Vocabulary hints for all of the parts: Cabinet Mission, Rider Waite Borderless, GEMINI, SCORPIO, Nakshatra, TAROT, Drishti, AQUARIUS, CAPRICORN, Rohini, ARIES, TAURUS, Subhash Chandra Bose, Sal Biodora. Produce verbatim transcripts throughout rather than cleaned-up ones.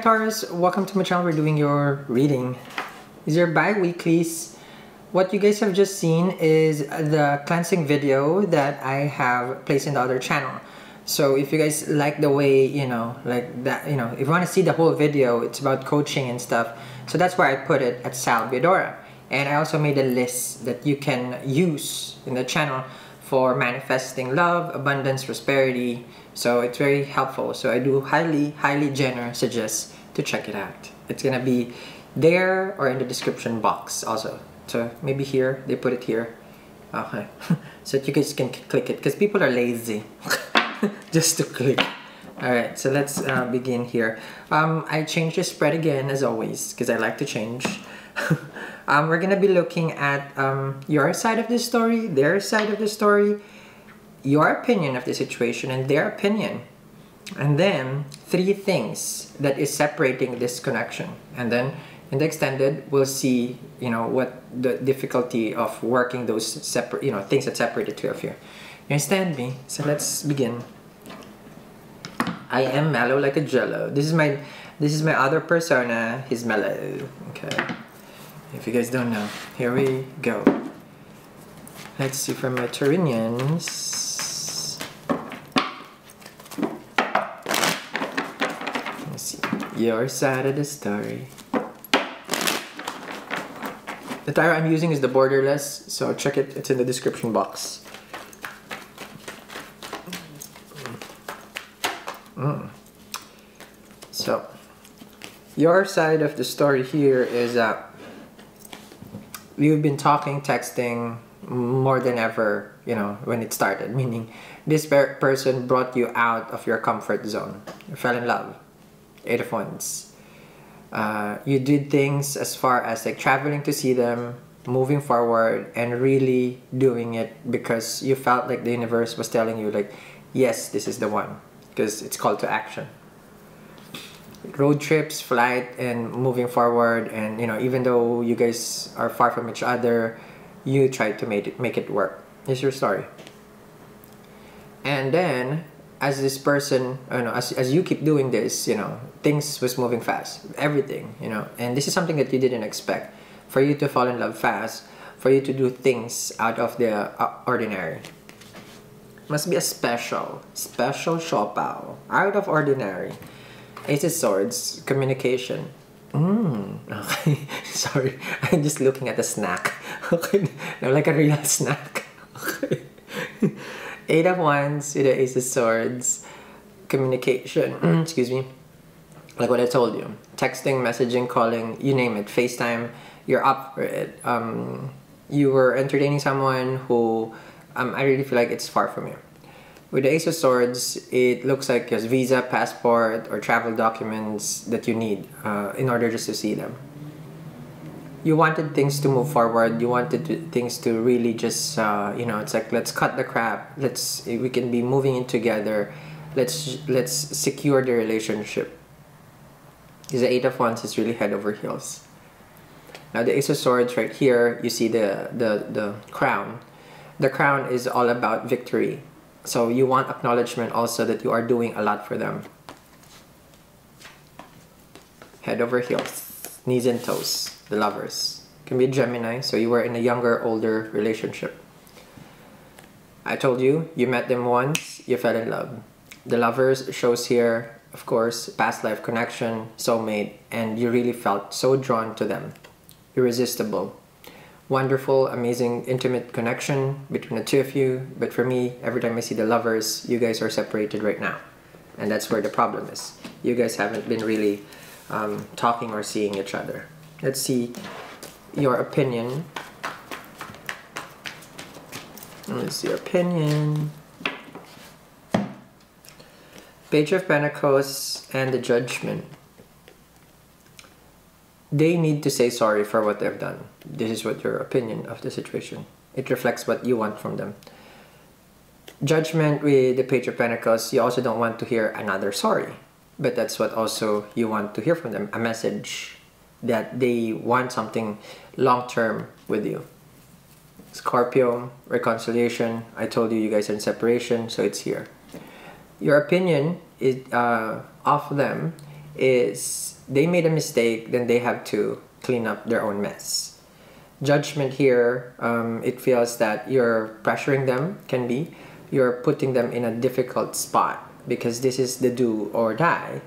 Hi Taurus, welcome to my channel. We're doing your reading. These are bi-weeklies. What you guys have just seen is the cleansing video that I have placed in the other channel. So if you guys like the way, you know, like that, you know, if you want to see the whole video, it's about coaching and stuff. So that's where I put it at Sal Biodora. And I also made a list that you can use in the channel for manifesting love, abundance, prosperity. So it's very helpful. So I do highly, highly generally suggest to check it out. It's gonna be there or in the description box also. So maybe here, they put it here. Okay. So that you guys can click it because people are lazy just to click. All right, so let's uh, begin here. Um, I changed the spread again as always because I like to change. Um, we're gonna be looking at um, your side of the story, their side of the story, your opinion of the situation and their opinion, and then three things that is separating this connection. And then in the extended, we'll see, you know, what the difficulty of working those separate, you know, things that separate the two of you. You understand me? So let's begin. I am mellow like a jello. This is my, this is my other persona. He's mellow. Okay. If you guys don't know, here we go. Let's see from my Taurinians. Let's see. Your side of the story. The tarot I'm using is the Borderless, so check it, it's in the description box. Mm. So, your side of the story here is that we've been talking, texting more than ever, you know, when it started. Meaning, this per person brought you out of your comfort zone. You fell in love. Eight of Wands. Uh, you did things as far as like traveling to see them, moving forward, and really doing it because you felt like the universe was telling you like, yes, this is the one. Because it's call to action. Road trips, flight, and moving forward, and you know, even though you guys are far from each other, you try to make it make it work. It's your story. And then, as this person, I don't know, as as you keep doing this, you know, things was moving fast, everything, you know, and this is something that you didn't expect, for you to fall in love fast, for you to do things out of the ordinary. Must be a special, special shopao, out of ordinary. Ace of Swords, communication. Mm, okay. Sorry, I'm just looking at the snack. Okay, no, like a real snack. Okay. Eight of Wands with the Ace of Swords, communication. Excuse me. Like what I told you, texting, messaging, calling, you name it, FaceTime. You're up for it. Um, you were entertaining someone who, um, I really feel like it's far from you. With the Ace of Swords, it looks like your visa, passport, or travel documents that you need uh, in order just to see them. You wanted things to move forward. You wanted to, things to really just, uh, you know, it's like, let's cut the crap. Let's, we can be moving in together. Let's, let's secure the relationship. Because the Eight of Wands is really head over heels. Now the Ace of Swords right here, you see the, the, the crown. The crown is all about victory. So you want acknowledgement also that you are doing a lot for them. Head over heels, knees and toes, the lovers. Can be a Gemini, so you were in a younger, older relationship. I told you, you met them once, you fell in love. The lovers shows here, of course, past life connection, soulmate, and you really felt so drawn to them. Irresistible. Wonderful, amazing, intimate connection between the two of you. But for me, every time I see the lovers, you guys are separated right now. And that's where the problem is. You guys haven't been really um, talking or seeing each other. Let's see your opinion. Let's see your opinion. Page of Pentacles and the Judgment. They need to say sorry for what they've done. This is what your opinion of the situation. It reflects what you want from them. Judgment with the Page of Pentacles, you also don't want to hear another sorry. But that's what also you want to hear from them, a message that they want something long-term with you. Scorpio, reconciliation. I told you you guys are in separation, so it's here. Your opinion is, uh, of them is they made a mistake, then they have to clean up their own mess. Judgment here, um, it feels that you're pressuring them, can be. You're putting them in a difficult spot because this is the do or die.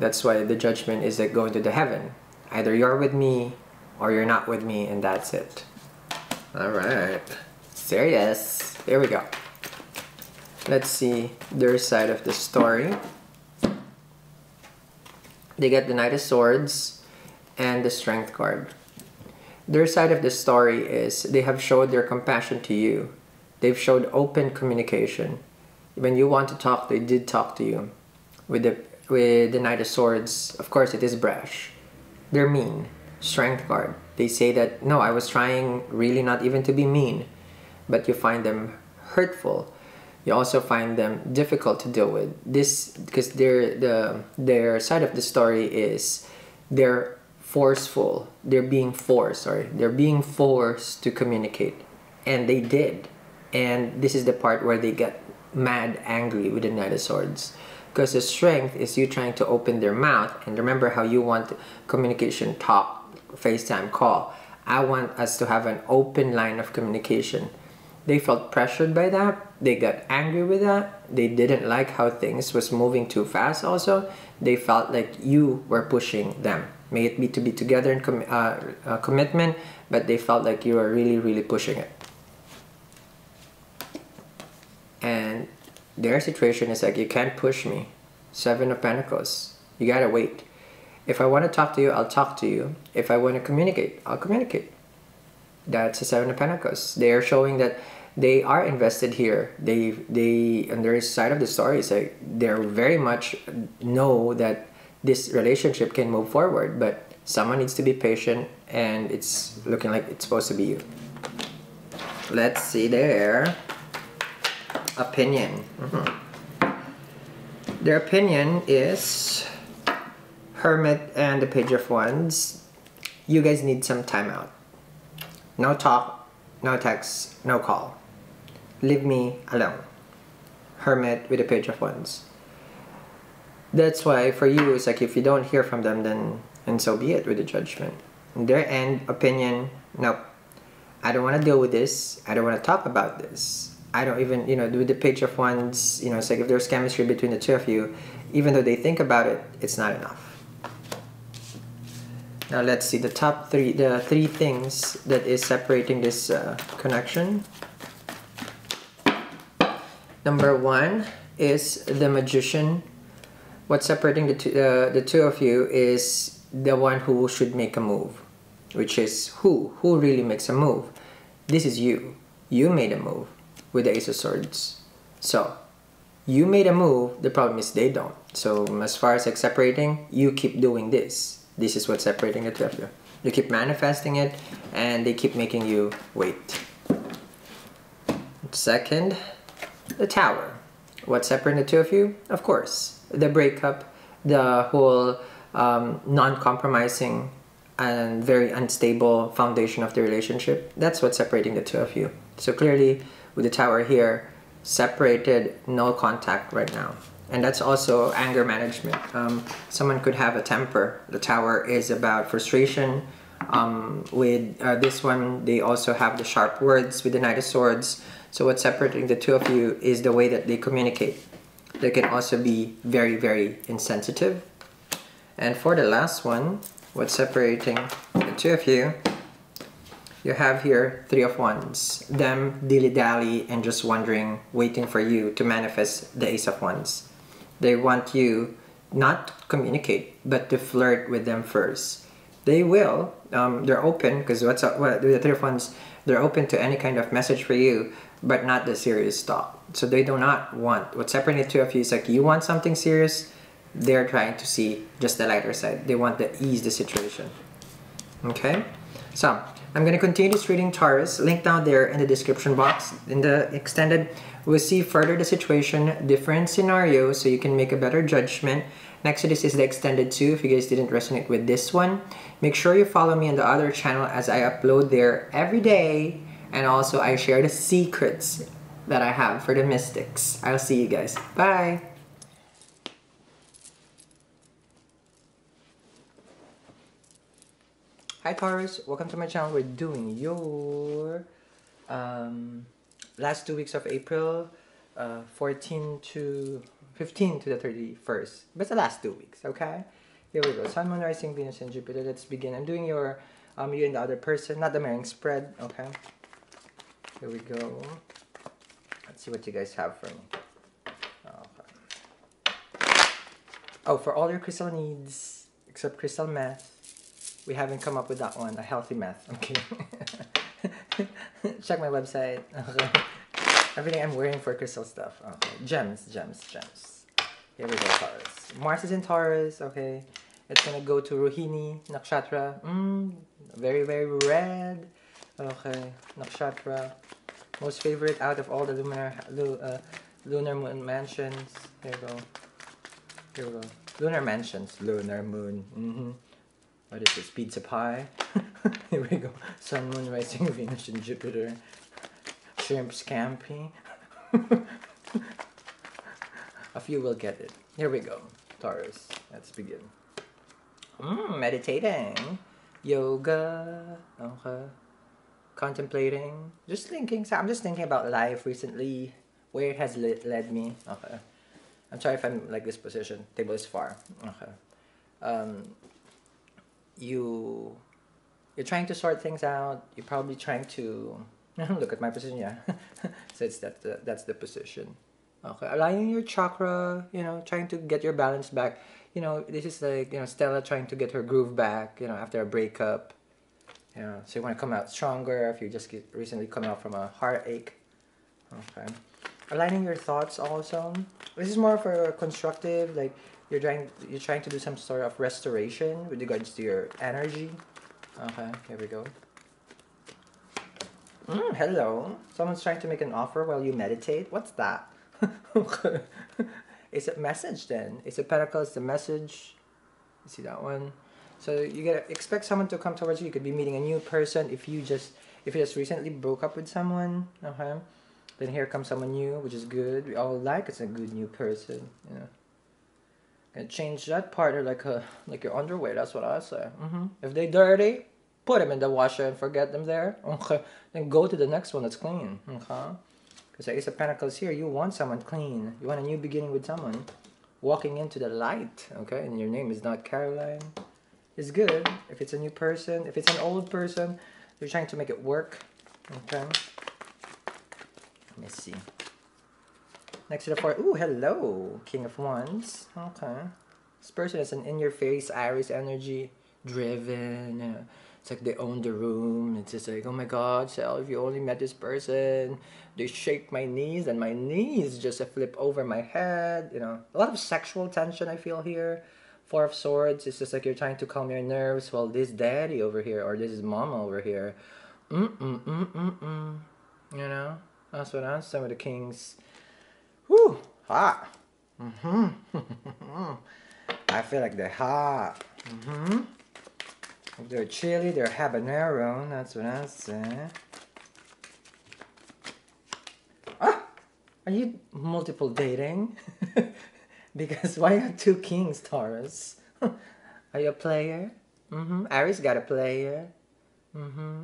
That's why the judgment is like going to the heaven. Either you're with me or you're not with me, and that's it. All right. Serious. There we go. Let's see their side of the story. They get the Knight of Swords and the Strength card. Their side of the story is they have showed their compassion to you. They've showed open communication. When you want to talk, they did talk to you. With the, with the Knight of Swords, of course it is brash. They're mean. Strength card. They say that, no, I was trying really not even to be mean. But you find them hurtful. You also find them difficult to deal with. This, because their the their side of the story is they're forceful. They're being forced, sorry. They're being forced to communicate. And they did. And this is the part where they get mad, angry with the Knight of Swords. Because the strength is you trying to open their mouth. And remember how you want communication, talk, FaceTime, call. I want us to have an open line of communication. They felt pressured by that. They got angry with that. They didn't like how things was moving too fast also. They felt like you were pushing them. May it be to be together in com uh, uh, commitment, but they felt like you were really, really pushing it. And their situation is like, you can't push me. Seven of Pentacles. You gotta wait. If I want to talk to you, I'll talk to you. If I want to communicate, I'll communicate. That's the Seven of Pentacles. They are showing that they are invested here. They, they, on their side of the story, it's like they're very much know that this relationship can move forward, but someone needs to be patient, and it's looking like it's supposed to be you. Let's see their opinion. Mm-hmm. Their opinion is Hermit and the Page of Wands. You guys need some time out. No talk, no text, no call. Leave me alone. Hermit with the Page of Wands. That's why for you, it's like if you don't hear from them, then and so be it with the judgment. In their end, opinion, nope. I don't want to deal with this. I don't want to talk about this. I don't even, you know, with the Page of Wands, you know, it's like if there's chemistry between the two of you, even though they think about it, it's not enough. Now let's see the top three, the three things that is separating this uh, connection. Number one is the Magician. What's separating the two, uh, the two of you is the one who should make a move, which is who? Who really makes a move? This is you. You made a move with the Ace of Swords. So you made a move, the problem is they don't. So as far as like separating, you keep doing this. This is what's separating the two of you. You keep manifesting it, and they keep making you wait. Second, the Tower. What's separating the two of you? Of course, the breakup, the whole um, non-compromising and very unstable foundation of the relationship. That's what's separating the two of you. So clearly, with the Tower here, separated, no contact right now. And that's also anger management. Um, someone could have a temper. The Tower is about frustration. Um, with uh, this one, they also have the sharp words with the Knight of Swords. So what's separating the two of you is the way that they communicate. They can also be very, very insensitive. And for the last one, what's separating the two of you, you have here Three of Wands. Them dilly-dally and just wondering, waiting for you to manifest the Ace of Wands. They want you not to communicate, but to flirt with them first. They will. Um, they're open, because what's up, well, the Three of Wands, they're open to any kind of message for you, but not the serious talk. So they do not want. What's separating the two of you is like, you want something serious, they're trying to see just the lighter side. They want to ease the situation. Okay? So, I'm going to continue this reading, Taurus. Link down there in the description box. In the extended, we'll see further the situation, different scenarios, so you can make a better judgment. Next to this is the extended two, if you guys didn't resonate with this one. Make sure you follow me on the other channel as I upload there every day. And also, I share the secrets that I have for the mystics. I'll see you guys. Bye! Hi Taurus, welcome to my channel. We're doing your um, last two weeks of April, uh, fourteen to fifteen to the thirty-first. But the last two weeks, okay? Here we go. Sun, Moon, Rising, Venus, and Jupiter. Let's begin. I'm doing your um, you and the other person, not the marrying spread, okay? Here we go. Let's see what you guys have for me. Oh, for all your crystal needs, except crystal meth. We haven't come up with that one, a healthy meth. Okay. Check my website. Okay. Everything I'm wearing for crystal stuff. Okay. Gems, gems, gems. Here we go, Taurus. Mars is in Taurus, okay. It's gonna go to Rohini, Nakshatra. Mm, very, very red. Okay, Nakshatra. Most favorite out of all the lunar, uh, lunar moon mansions. Here we go. Here we go. Lunar mansions. Lunar moon. Mm-hmm. What is this? Pizza pie? Here we go. Sun, Moon, Rising, Venus, and Jupiter. Shrimp scampi. A few will get it. Here we go, Taurus. Let's begin. Mm, meditating. Yoga. Okay. Contemplating. Just thinking. So I'm just thinking about life recently. Where it has led me. Okay. I'm sorry if I'm like this position. Table is far. Okay. Um, you, you're trying to sort things out. You're probably trying to look at my position. Yeah. So it's that uh, that's the position. Okay. Aligning your chakra. You know, trying to get your balance back. You know, this is like you know Stella trying to get her groove back. You know, after a breakup. You know, so you want to come out stronger if you just get, recently come out from a heartache. Okay. Aligning your thoughts also. This is more for constructive, like you're trying you're trying to do some sort of restoration with regards to your energy. Okay, here we go. Mm, hello. Someone's trying to make an offer while you meditate. What's that? It's a message then. It's a pentacle, it's a message. You see that one? So you gotta expect someone to come towards you. You could be meeting a new person if you just if you just recently broke up with someone, okay. Then here comes someone new, which is good. We all like it's a good new person, you know. Gonna change that partner like a like your underwear. That's what I say. Mm-hmm. If they dirty, put them in the washer and forget them there. Okay. Then go to the next one that's clean. Okay. Because the Ace of Pentacles here, you want someone clean. You want a new beginning with someone, walking into the light. Okay. And your name is not Caroline. It's good if it's a new person. If it's an old person, you're trying to make it work. Okay. Let's see. Next to the four. Ooh, hello. King of Wands. Okay. This person is an in-your-face Aries energy. Driven. You know. It's like they own the room. It's just like, oh my God, Sal, if you only met this person. They shake my knees and my knees just a flip over my head. You know, a lot of sexual tension I feel here. Four of Swords. It's just like you're trying to calm your nerves. Well, this daddy over here or this is mama over here. Mm-mm-mm-mm-mm. You know? That's what I'm saying with the Kings. Whew, hot. Mm-hmm. I feel like they're hot. Mm-hmm. If they're chili, they're habanero. That's what I'm saying. Ah! Are you multiple dating? Because why are two Kings, Taurus? Are you a player? Mm-hmm. Aries got a player. Mm-hmm.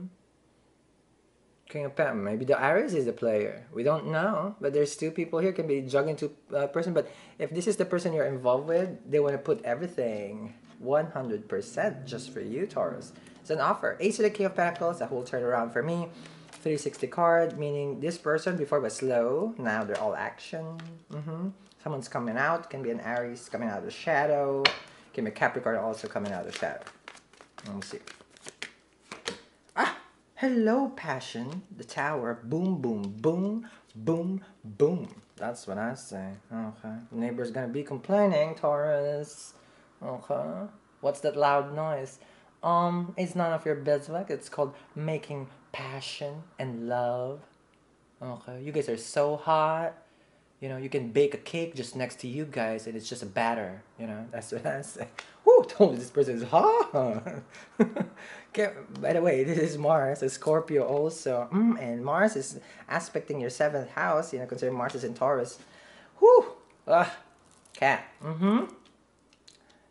King of Pentacles. Maybe the Aries is the player. We don't know. But there's two people here. Can be juggling two uh, person. But if this is the person you're involved with, they want to put everything one hundred percent just for you, Taurus. It's an offer. Ace of the King of Pentacles. A whole turnaround for me. three sixty card. Meaning this person before was slow. Now they're all action. Mm-hmm. Someone's coming out. Can be an Aries coming out of the shadow. Can be a Capricorn also coming out of the shadow. Let me see. Hello, passion. The tower. Boom, boom, boom, boom, boom. That's what I say. Okay. Neighbor's gonna be complaining, Taurus. Okay. What's that loud noise? Um, it's none of your business. It's called making passion and love. Okay. You guys are so hot. You know, you can bake a cake just next to you guys, and it's just a batter. You know, that's what I say. Woo, told you this person is hot. By the way, this is Mars, a Scorpio also. Mm, and Mars is aspecting your seventh house, you know, considering Mars is in Taurus. Whew, ah, cat. Mm-hmm.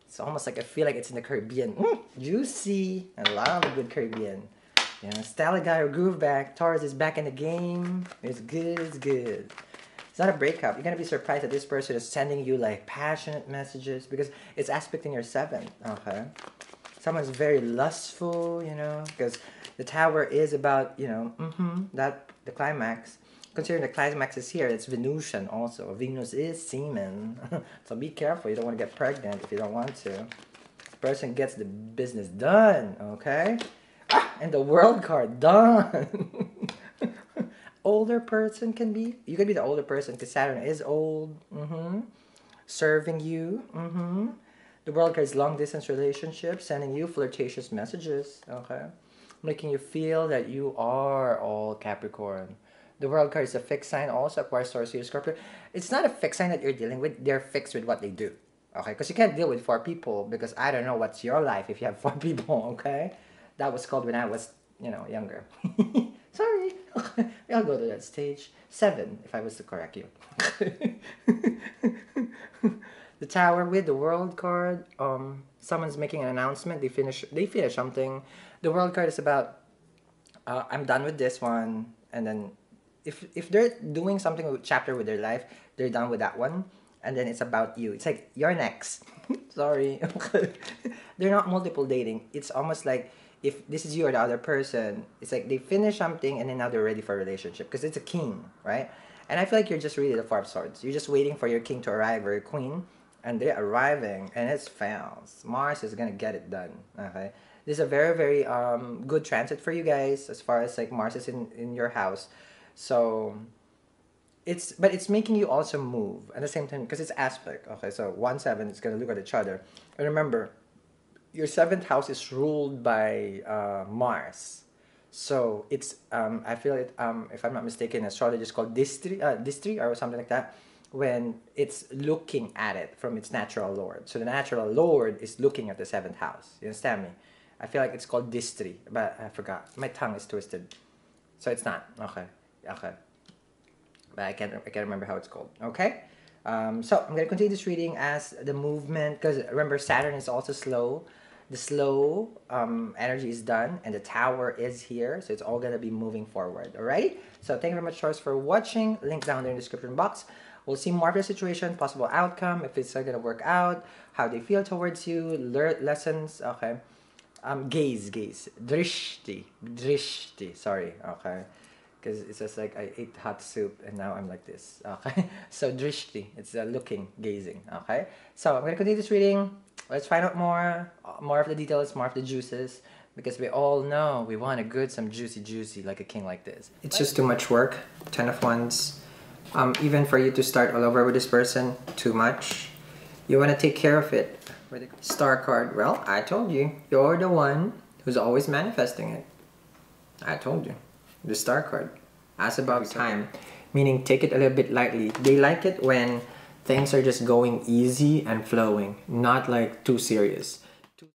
It's almost like I feel like it's in the Caribbean. Mm, juicy. I love a good Caribbean. Yeah, Stalagai or Grooveback. Taurus is back in the game. It's good, it's good. It's not a breakup. You're going to be surprised that this person is sending you like passionate messages because it's aspecting your seven, okay? Someone's very lustful, you know, because the tower is about, you know, mm-hmm, that, the climax. Considering the climax is here, it's Venusian also. Venus is semen. So be careful. You don't want to get pregnant if you don't want to. This person gets the business done, okay? Ah, and the world card, done. Older person can be, you can be the older person because Saturn is old, mm-hmm, serving you, mm-hmm. The world cards long distance relationships, sending you flirtatious messages, okay, making you feel that you are all Capricorn. The world card is a fixed sign, also Aquarius, Taurus, Scorpio. It's not a fixed sign that you're dealing with, they're fixed with what they do, okay, because you can't deal with four people because I don't know what's your life if you have four people, okay, that was called when I was, you know, younger. Sorry, we all go to that stage. Seven, if I was to correct you. The tower with the world card. Um, someone's making an announcement. They finish. They finish something. The world card is about. Uh, I'm done with this one, and then, if if they're doing something with chapter with their life, they're done with that one, and then it's about you. It's like you're next. Sorry, they're not multiple dating. It's almost like. If this is you or the other person, it's like they finish something and then now they're ready for a relationship because it's a king, right? And I feel like you're just really the Four of Swords. You're just waiting for your king to arrive or your queen, and they're arriving and it's fast. Mars is going to get it done, okay? This is a very, very um, good transit for you guys as far as like Mars is in, in your house. So, it's, but it's making you also move at the same time because it's aspect, okay? So, one seven is going to look at each other. And remember, your seventh house is ruled by uh, Mars, so it's um, I feel it. Um, if I'm not mistaken, astrology is called distri, uh, distri or something like that. When it's looking at it from its natural lord, so the natural lord is looking at the seventh house. You understand me? I feel like it's called distri, but I forgot. My tongue is twisted, so it's not okay. Okay, but I can't. I can't remember how it's called. Okay. Um, so I'm gonna continue this reading as the movement, because remember Saturn is also slow. The slow um, energy is done, and the tower is here, so it's all going to be moving forward, alright? So thank you very much, Taurus, for watching. Link down there in the description box. We'll see more of the situation, possible outcome, if it's going to work out, how they feel towards you, learn lessons, okay? Um, gaze, gaze. Drishti. Drishti, sorry, okay? Because it's just like I ate hot soup and now I'm like this, okay? So drishti, it's uh, looking, gazing, okay? So I'm going to continue this reading. Let's find out more, more of the details, more of the juices, because we all know we want a good, some juicy, juicy, like a king like this. It's just too much work, ten of wands. Um, even for you to start all over with this person, too much. You want to take care of it. Star card, well, I told you, you're the one who's always manifesting it. I told you, the star card, as about time, meaning take it a little bit lightly. They like it when things are just going easy and flowing, not like too serious.